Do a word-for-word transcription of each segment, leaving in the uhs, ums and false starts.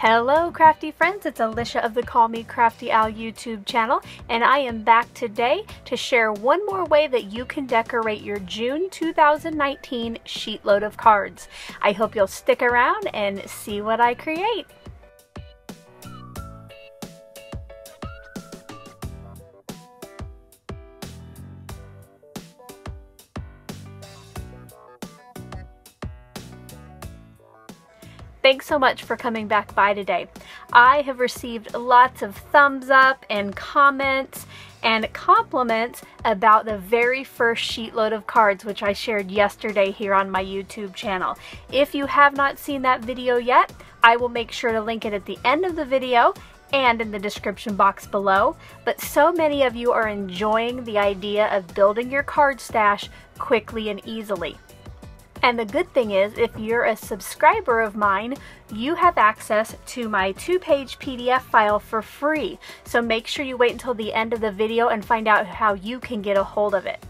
Hello crafty friends, it's Alicia of the Call Me Crafty Al YouTube channel, and I am back today to share one more way that you can decorate your June two thousand nineteen sheetload of cards. I hope you'll stick around and see what I create. Thanks so much for coming back by today. I have received lots of thumbs up and comments and compliments about the very first sheetload of cards which I shared yesterday here on my YouTube channel. If you have not seen that video yet, I will make sure to link it at the end of the video and in the description box below, but so many of you are enjoying the idea of building your card stash quickly and easily. And the good thing is, if you're a subscriber of mine, you have access to my two-page P D F file for free. So make sure you wait until the end of the video and find out how you can get a hold of it.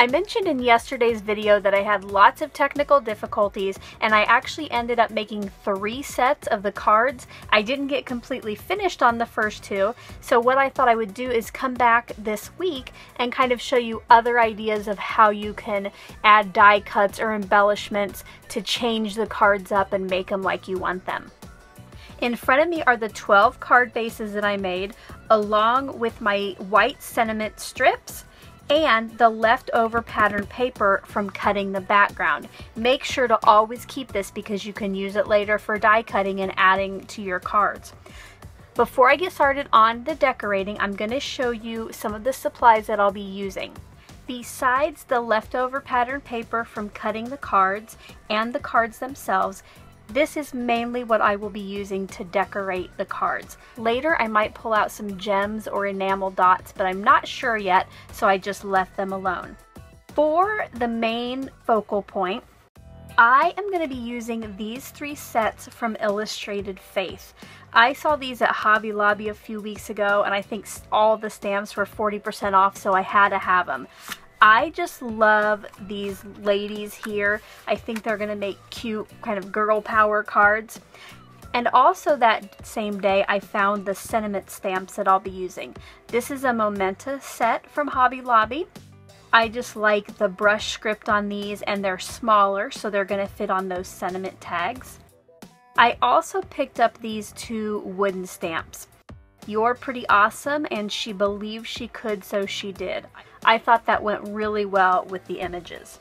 I mentioned in yesterday's video that I had lots of technical difficulties, and I actually ended up making three sets of the cards. I didn't get completely finished on the first two, so what I thought I would do is come back this week and kind of show you other ideas of how you can add die cuts or embellishments to change the cards up and make them like you want them. In front of me are the twelve card bases that I made, along with my white sentiment strips and the leftover pattern paper from cutting the background. Make sure to always keep this because you can use it later for die cutting and adding to your cards. Before I get started on the decorating, I'm going to show you some of the supplies that I'll be using. Besides the leftover pattern paper from cutting the cards and the cards themselves, this is mainly what I will be using to decorate the cards. Later I might pull out some gems or enamel dots, but I'm not sure yet, so I just left them alone. For the main focal point, I am going to be using these three sets from Illustrated Faith. I saw these at Hobby Lobby a few weeks ago, and I think all the stamps were forty percent off, so I had to have them. I just love these ladies here. I think they're gonna make cute kind of girl power cards. And also that same day I found the sentiment stamps that I'll be using. This is a Momenta set from Hobby Lobby. I just like the brush script on these, and they're smaller, so they're gonna fit on those sentiment tags. I also picked up these two wooden stamps. You're Pretty Awesome and She Believed She Could, So She Did. I thought that went really well with the images.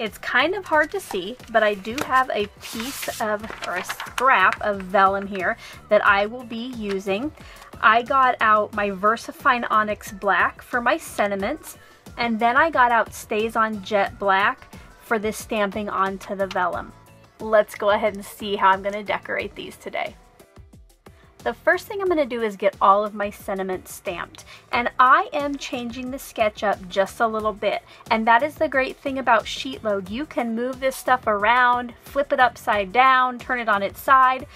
It's kind of hard to see, but I do have a piece of, or a scrap of vellum here that I will be using. I got out my VersaFine Onyx Black for my sentiments, and then I got out Stazon Jet Black for the stamping onto the vellum. Let's go ahead and see how I'm going to decorate these today. The first thing I'm going to do is get all of my sentiments stamped, and I am changing the sketch up just a little bit, and that is the great thing about sheetload. You can move this stuff around, flip it upside down, turn it on its side.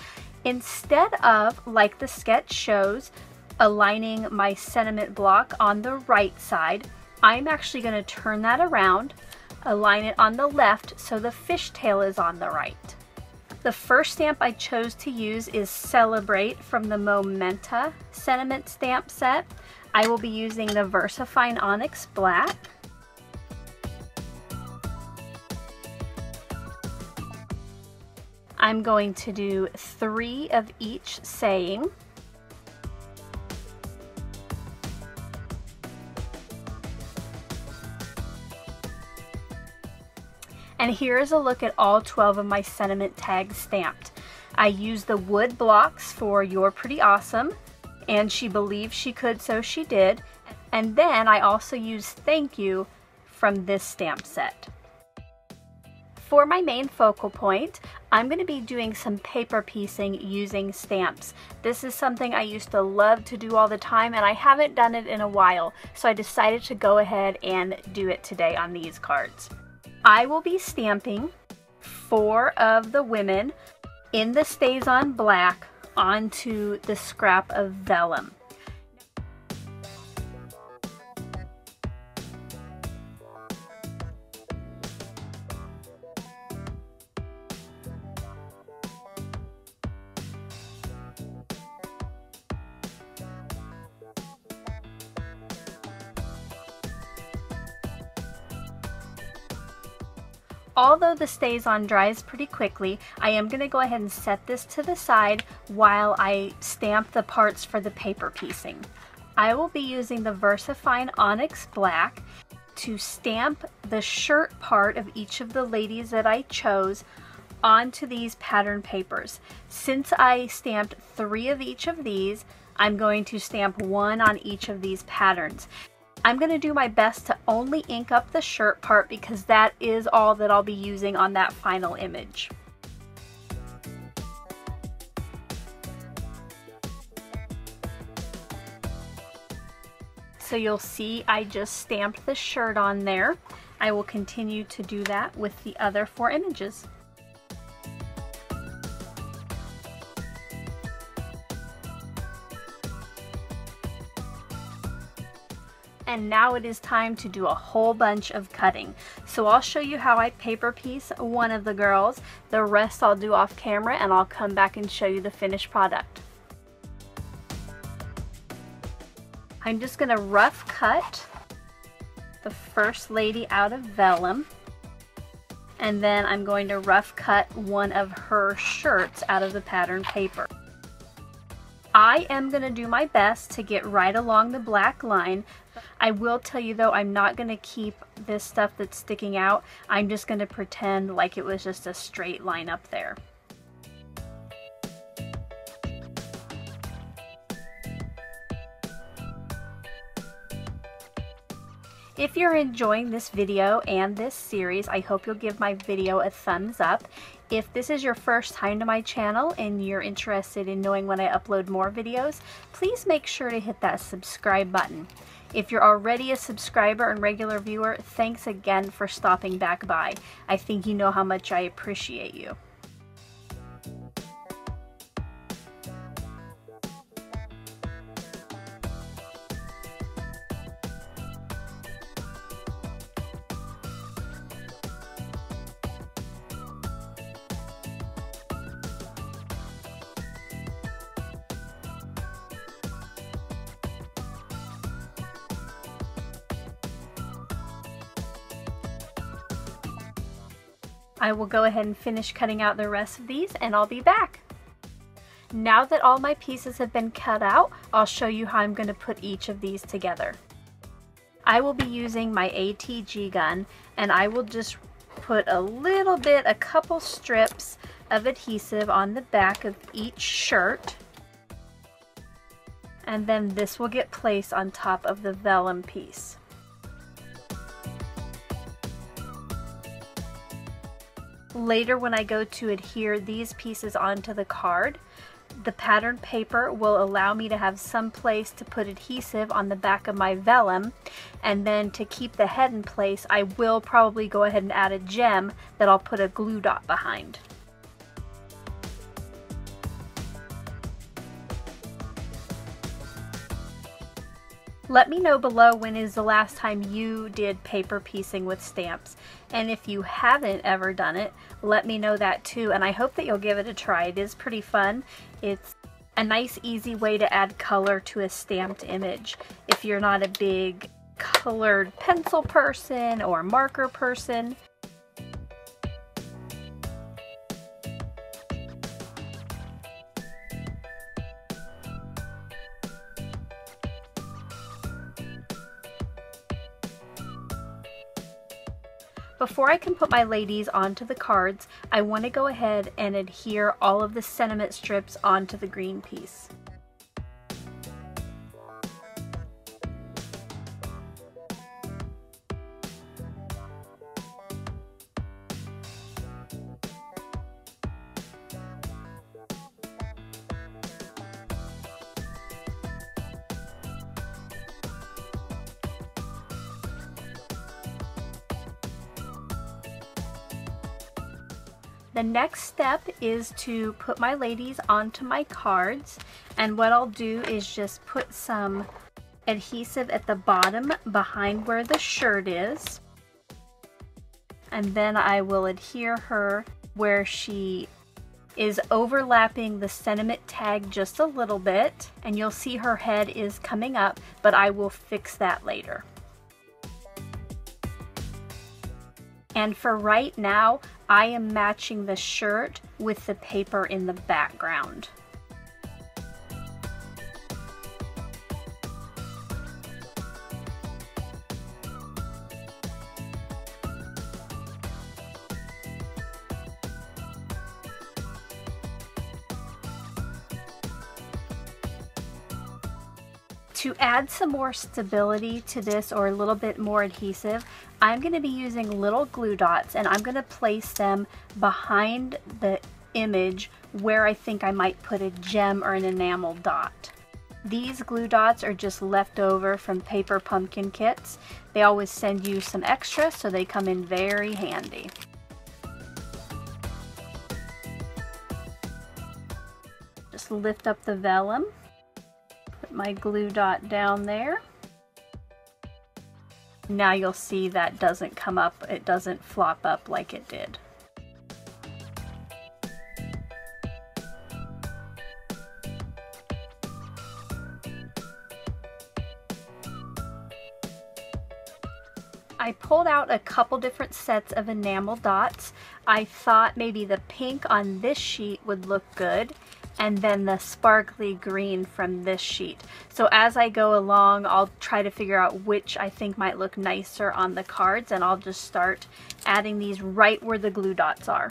Instead of, like the sketch shows, aligning my sentiment block on the right side, I'm actually going to turn that around, align it on the left so the fishtail is on the right. The first stamp I chose to use is Celebrate from the Momenta sentiment stamp set. I will be using the VersaFine Onyx Black. I'm going to do three of each saying. And here's a look at all twelve of my sentiment tags stamped. I used the wood blocks for You're Pretty Awesome and She Believed She Could, So She Did. And then I also used Thank You from this stamp set. For my main focal point, I'm going to be doing some paper piecing using stamps. This is something I used to love to do all the time, and I haven't done it in a while, so I decided to go ahead and do it today on these cards. I will be stamping four of the women in the Stazon Black onto the scrap of vellum. Although the Stazon dries pretty quickly, I am going to go ahead and set this to the side while I stamp the parts for the paper piecing. I will be using the VersaFine Onyx Black to stamp the shirt part of each of the ladies that I chose onto these pattern papers. Since I stamped three of each of these, I'm going to stamp one on each of these patterns. I'm going to do my best to only ink up the shirt part because that is all that I'll be using on that final image. So you'll see I just stamped the shirt on there. I will continue to do that with the other four images. And now it is time to do a whole bunch of cutting. So I'll show you how I paper piece one of the girls. The rest I'll do off camera, and I'll come back and show you the finished product. I'm just going to rough cut the first lady out of vellum, and then I'm going to rough cut one of her shirts out of the pattern paper. I am going to do my best to get right along the black line. I will tell you though, I'm not going to keep this stuff that's sticking out. I'm just going to pretend like it was just a straight line up there. If you're enjoying this video and this series, I hope you'll give my video a thumbs up. If this is your first time to my channel and you're interested in knowing when I upload more videos, please make sure to hit that subscribe button. If you're already a subscriber and regular viewer, thanks again for stopping back by. I think you know how much I appreciate you. I will go ahead and finish cutting out the rest of these, and I'll be back. Now that all my pieces have been cut out, I'll show you how I'm going to put each of these together. I will be using my A T G gun, and I will just put a little bit, a couple strips of adhesive on the back of each shirt, and then this will get placed on top of the vellum piece. Later, when I go to adhere these pieces onto the card, the pattern paper will allow me to have some place to put adhesive on the back of my vellum, and then to keep the head in place, I will probably go ahead and add a gem that I'll put a glue dot behind. Let me know below when is the last time you did paper piecing with stamps, and if you haven't ever done it, let me know that too, and I hope that you'll give it a try. It is pretty fun. It's a nice easy way to add color to a stamped image. If you're not a big colored pencil person or marker person, before I can put my ladies onto the cards, I want to go ahead and adhere all of the sentiment strips onto the green piece. The next step is to put my ladies onto my cards, and what I'll do is just put some adhesive at the bottom behind where the shirt is, and then I will adhere her where she is overlapping the sentiment tag just a little bit, and you'll see her head is coming up, but I will fix that later. And for right now, I am matching the shirt with the paper in the background. To add some more stability to this, or a little bit more adhesive, I'm going to be using little glue dots, and I'm going to place them behind the image where I think I might put a gem or an enamel dot. These glue dots are just left over from Paper Pumpkin kits. They always send you some extra, so they come in very handy. Just lift up the vellum. My glue dot down there. Now you'll see that doesn't come up, it doesn't flop up like it did. I pulled out a couple different sets of enamel dots. I thought maybe the pink on this sheet would look good, and then the sparkly green from this sheet. So as I go along, I'll try to figure out which I think might look nicer on the cards, and I'll just start adding these right where the glue dots are.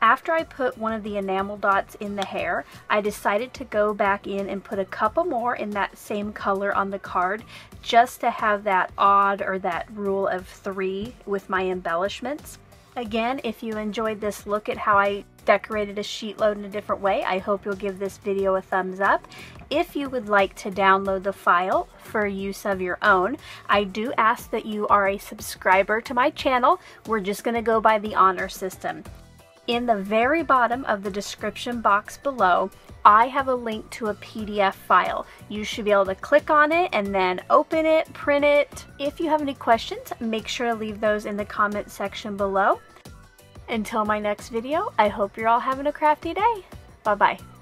After I put one of the enamel dots in the hair, I decided to go back in and put a couple more in that same color on the card, just to have that odd, or that rule of three with my embellishments. Again, if you enjoyed this look at how I decorated a sheet load in a different way, I hope you'll give this video a thumbs up. If you would like to download the file for use of your own, I do ask that you are a subscriber to my channel. We're just going to go by the honor system. In the very bottom of the description box below, I have a link to a P D F file. You should be able to click on it and then open it, print it. If you have any questions, make sure to leave those in the comment section below. Until my next video, I hope you're all having a crafty day. Bye-bye.